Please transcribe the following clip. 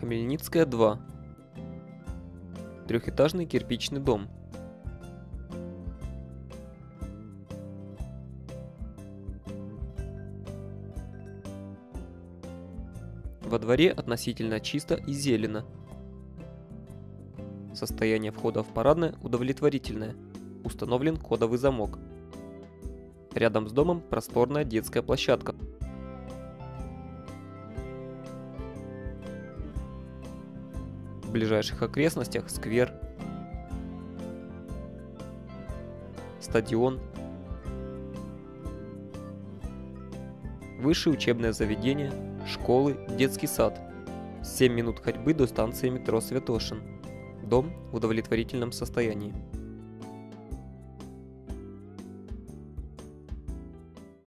Хмельницкая, 2. Трехэтажный кирпичный дом. Во дворе относительно чисто и зелено. Состояние входа в парадное удовлетворительное. Установлен кодовый замок. Рядом с домом просторная детская площадка. В ближайших окрестностях сквер, стадион, высшее учебное заведение, школы, детский сад. 7 минут ходьбы до станции метро Святошин. Дом в удовлетворительном состоянии.